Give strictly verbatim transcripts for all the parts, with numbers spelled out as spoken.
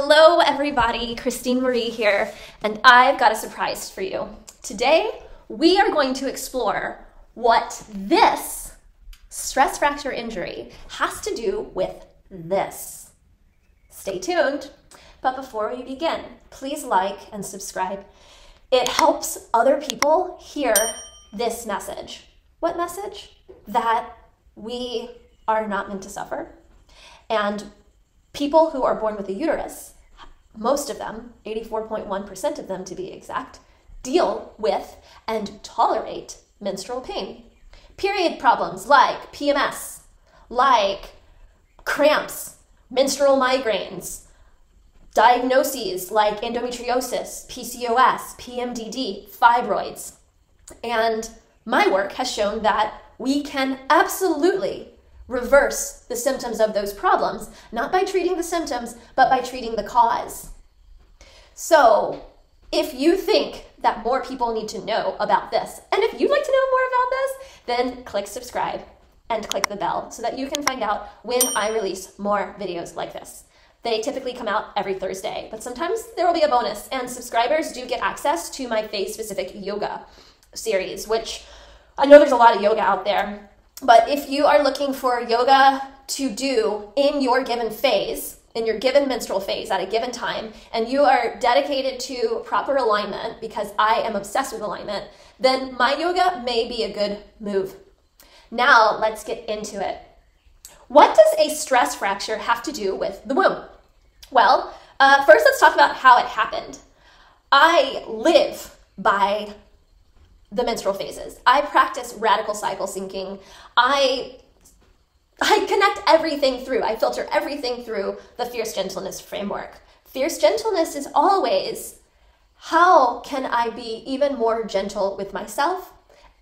Hello everybody, Christine-Marie here, and I've got a surprise for you. Today, we are going to explore what this stress fracture injury has to do with this. Stay tuned, but before we begin, please like and subscribe. It helps other people hear this message. What message? That we are not meant to suffer, and people who are born with a uterus, most of them, eighty-four point one percent of them to be exact, deal with and tolerate menstrual pain. Period problems like P M S, like cramps, menstrual migraines, diagnoses like endometriosis, P C O S, P M D D, fibroids. And my work has shown that we can absolutely reverse the symptoms of those problems, not by treating the symptoms, but by treating the cause. So if you think that more people need to know about this, and if you'd like to know more about this, then click subscribe and click the bell so that you can find out when I release more videos like this. They typically come out every Thursday, but sometimes there will be a bonus, and subscribers do get access to my phase-specific yoga series, which I know there's a lot of yoga out there. But if you are looking for yoga to do in your given phase, in your given menstrual phase at a given time, and you are dedicated to proper alignment, because I am obsessed with alignment, then my yoga may be a good move. Now let's get into it. What does a stress fracture have to do with the womb? Well, uh, first let's talk about how it happened. I live by the menstrual phases. I practice radical cycle syncing. I, I connect everything through, I filter everything through the fierce gentleness framework. Fierce gentleness is always, how can I be even more gentle with myself,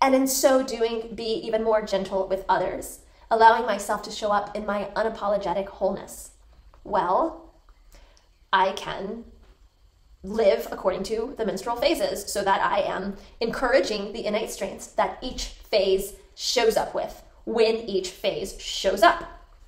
and in so doing be even more gentle with others, allowing myself to show up in my unapologetic wholeness? Well, I can live according to the menstrual phases so that I am encouraging the innate strengths that each phase shows up with when each phase shows up.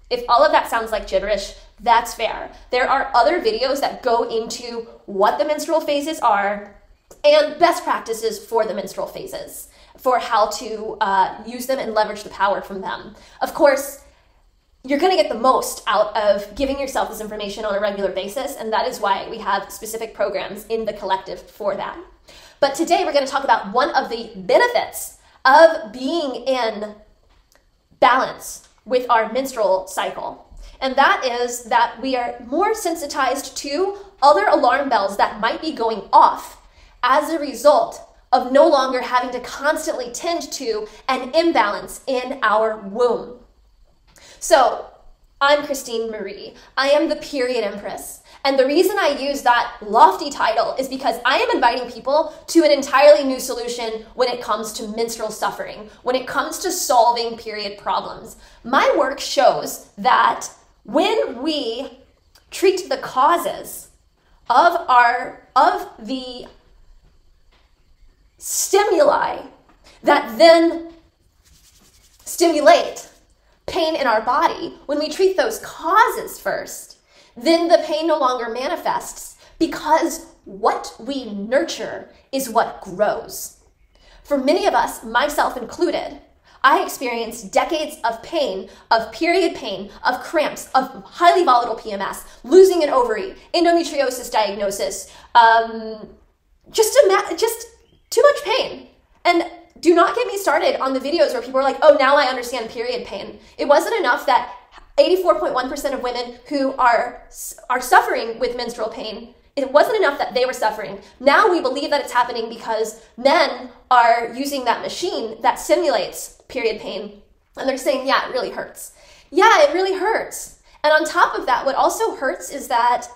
If all of that sounds like gibberish, that's fair. There are other videos that go into what the menstrual phases are and best practices for the menstrual phases, for how to uh, use them and leverage the power from them. Of course, you're going to get the most out of giving yourself this information on a regular basis, and that is why we have specific programs in the collective for that. But today we're going to talk about one of the benefits of being in balance with our menstrual cycle, and that is that we are more sensitized to other alarm bells that might be going off as a result of no longer having to constantly tend to an imbalance in our womb. So, I'm Christine-Marie. I am the Period Empress. And the reason I use that lofty title is because I am inviting people to an entirely new solution when it comes to menstrual suffering, when it comes to solving period problems. My work shows that when we treat the causes of our, of the stimuli that then stimulate pain in our body, when we treat those causes first, then the pain no longer manifests, because what we nurture is what grows. For many of us, myself included, I experienced decades of pain, of period pain, of cramps, of highly volatile P M S, losing an ovary, endometriosis diagnosis, um, just, a just too much pain. And do not get me started on the videos where people are like, oh, now I understand period pain. It wasn't enough that eighty-four point one percent of women who are, are suffering with menstrual pain, it wasn't enough that they were suffering. Now we believe that it's happening because men are using that machine that simulates period pain, and they're saying, yeah, it really hurts. Yeah, it really hurts. And on top of that, what also hurts is that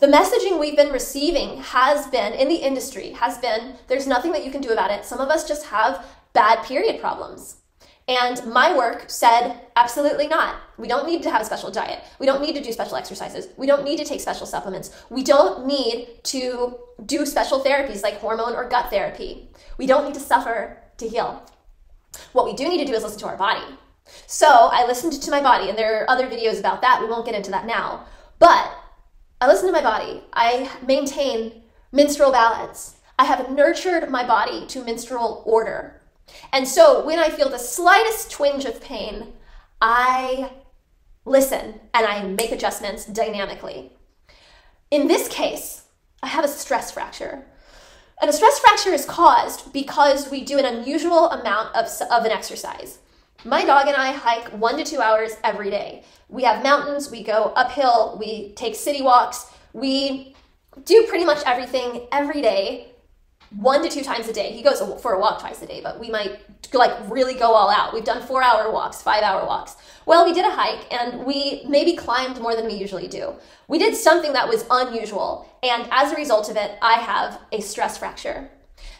the messaging we've been receiving has been, in the industry, has been, there's nothing that you can do about it. Some of us just have bad period problems. And my work said, absolutely not. We don't need to have a special diet. We don't need to do special exercises. We don't need to take special supplements. We don't need to do special therapies like hormone or gut therapy. We don't need to suffer to heal. What we do need to do is listen to our body. So I listened to my body, and there are other videos about that. We won't get into that now. But I listen to my body. I maintain menstrual balance. I have nurtured my body to menstrual order. And so when I feel the slightest twinge of pain, I listen and I make adjustments dynamically. In this case, I have a stress fracture. And a stress fracture is caused because we do an unusual amount of, of an exercise. My dog and I hike one to two hours every day. We have mountains, we go uphill, we take city walks, we do pretty much everything every day, one to two times a day. He goes for a walk twice a day, but we might like really go all out. We've done four hour walks, five hour walks. Well, we did a hike and we maybe climbed more than we usually do. We did something that was unusual. And as a result of it, I have a stress fracture.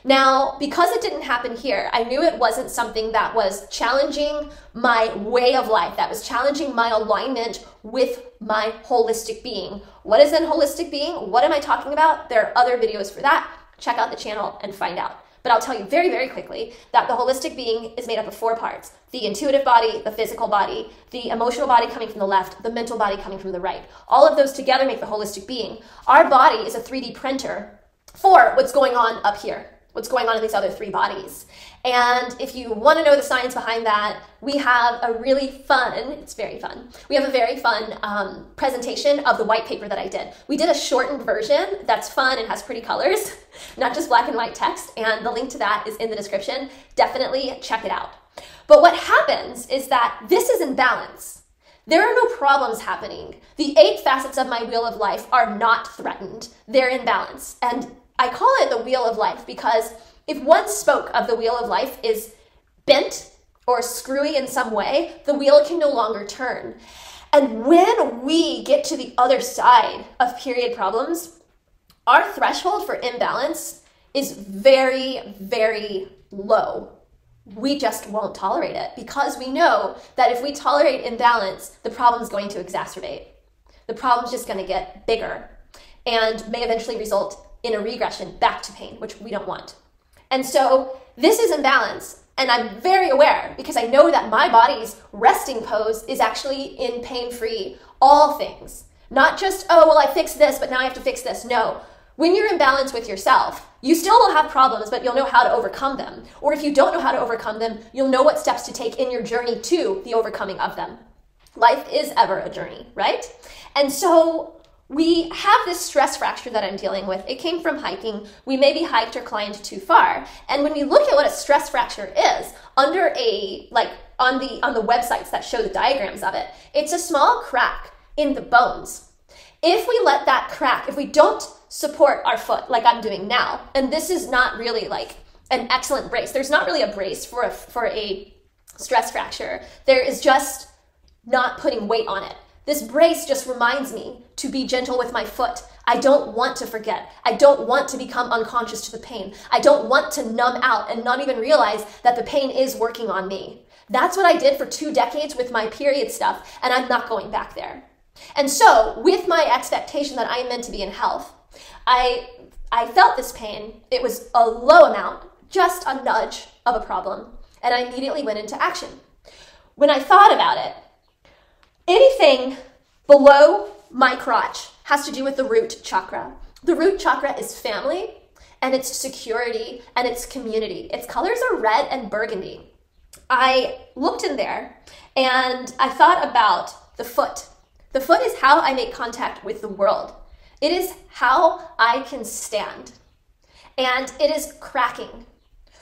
Now, because it didn't happen here, I knew it wasn't something that was challenging my way of life, that was challenging my alignment with my holistic being. What is an holistic being? What am I talking about? There are other videos for that. Check out the channel and find out. But I'll tell you very, very quickly that the holistic being is made up of four parts: the intuitive body, the physical body, the emotional body coming from the left, the mental body coming from the right. All of those together make the holistic being. Our body is a three D printer for what's going on up here, what's going on in these other three bodies. And if you want to know the science behind that, we have a really fun, it's very fun, we have a very fun um, presentation of the white paper that I did. We did a shortened version that's fun and has pretty colors, not just black and white text, and the link to that is in the description. Definitely check it out. But what happens is that this is in balance. There are no problems happening. The eight facets of my wheel of life are not threatened. They're in balance. And I call it the wheel of life because if one spoke of the wheel of life is bent or screwy in some way, the wheel can no longer turn. And when we get to the other side of period problems, our threshold for imbalance is very, very low. We just won't tolerate it because we know that if we tolerate imbalance, the problem's going to exacerbate. The problem's just going to get bigger and may eventually result in a regression back to pain, which we don't want. And so this is imbalance, and I'm very aware because I know that my body's resting pose is actually in pain-free all things. Not just, oh, well, I fixed this, but now I have to fix this. No, when you're in balance with yourself, you still will have problems, but you'll know how to overcome them. Or if you don't know how to overcome them, you'll know what steps to take in your journey to the overcoming of them. Life is ever a journey, right? And so we have this stress fracture that I'm dealing with. It came from hiking. We maybe hiked or climbed too far. And when we look at what a stress fracture is, under a, like on the, on the websites that show the diagrams of it, it's a small crack in the bones. If we let that crack, if we don't support our foot like I'm doing now, and this is not really like an excellent brace. There's not really a brace for a, for a stress fracture. There is just not putting weight on it. This brace just reminds me to be gentle with my foot. I don't want to forget. I don't want to become unconscious to the pain. I don't want to numb out and not even realize that the pain is working on me. That's what I did for two decades with my period stuff, and I'm not going back there. And so, with my expectation that I am meant to be in health, I, I felt this pain. It was a low amount, just a nudge of a problem, and I immediately went into action. When I thought about it, anything below my crotch has to do with the root chakra. The root chakra is family, and it's security, and it's community. Its colors are red and burgundy. I looked in there, and I thought about the foot. The foot is how I make contact with the world. It is how I can stand. And it is cracking,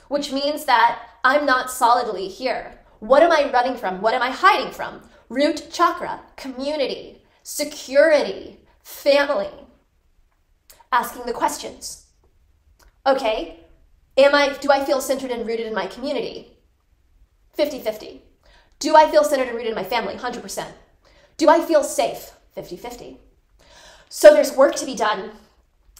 which means that I'm not solidly here. What am I running from? What am I hiding from? Root chakra, community, security, family. Asking the questions. Okay, am I, do I feel centered and rooted in my community? fifty fifty. Do I feel centered and rooted in my family? one hundred percent. Do I feel safe? fifty fifty. So there's work to be done.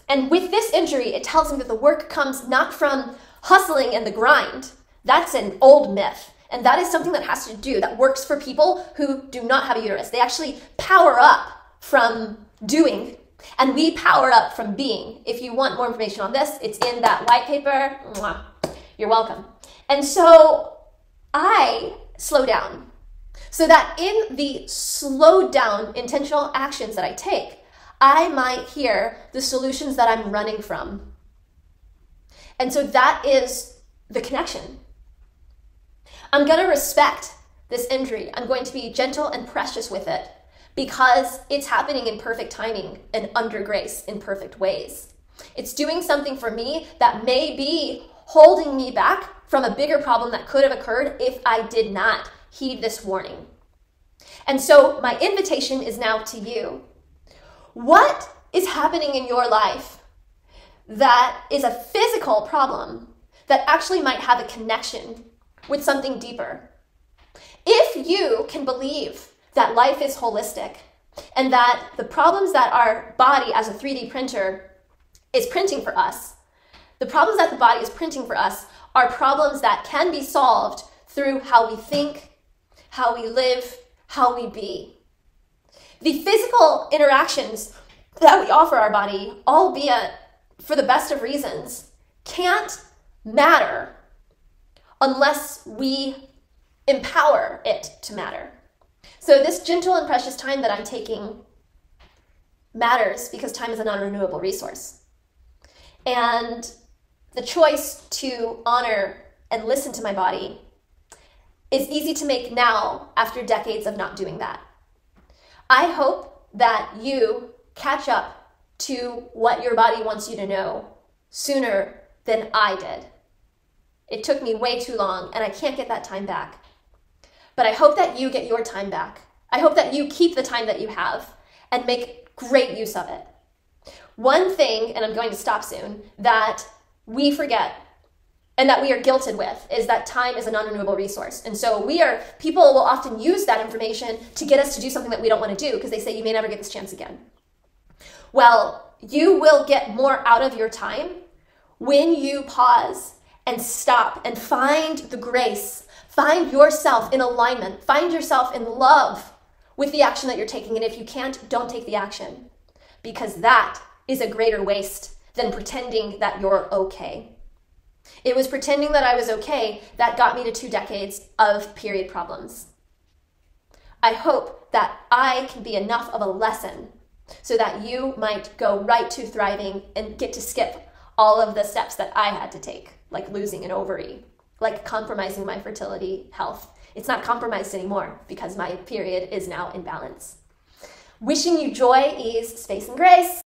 And with this injury, it tells me that the work comes not from hustling and the grind. That's an old myth. And that is something that has to do, that works for people who do not have a uterus. They actually power up from doing, and we power up from being. If you want more information on this, it's in that white paper. Mwah. You're welcome. And so I slow down so that in the slow down intentional actions that I take, I might hear the solutions that I'm running from. And so that is the connection. I'm going to respect this injury. I'm going to be gentle and precious with it because it's happening in perfect timing and under grace in perfect ways. It's doing something for me that may be holding me back from a bigger problem that could have occurred if I did not heed this warning. And so my invitation is now to you. What is happening in your life that is a physical problem that actually might have a connection with something deeper? If you can believe that life is holistic and that the problems that our body as a three D printer is printing for us, the problems that the body is printing for us are problems that can be solved through how we think, how we live, how we be. The physical interactions that we offer our body, albeit for the best of reasons, can't matter unless we empower it to matter. So this gentle and precious time that I'm taking matters because time is a non-renewable resource. And the choice to honor and listen to my body is easy to make now after decades of not doing that. I hope that you catch up to what your body wants you to know sooner than I did. It took me way too long and I can't get that time back. But I hope that you get your time back. I hope that you keep the time that you have and make great use of it. One thing, and I'm going to stop soon, that we forget and that we are guilted with is that time is a non-renewable resource. And so we are, people will often use that information to get us to do something that we don't want to do because they say you may never get this chance again. Well, you will get more out of your time when you pause and stop and find the grace, find yourself in alignment, find yourself in love with the action that you're taking. And if you can't, don't take the action because that is a greater waste than pretending that you're okay. It was pretending that I was okay that got me to two decades of period problems. I hope that I can be enough of a lesson so that you might go right to thriving and get to skip all of the steps that I had to take, like losing an ovary, like compromising my fertility health. It's not compromised anymore because my period is now in balance. Wishing you joy, ease, space, and grace.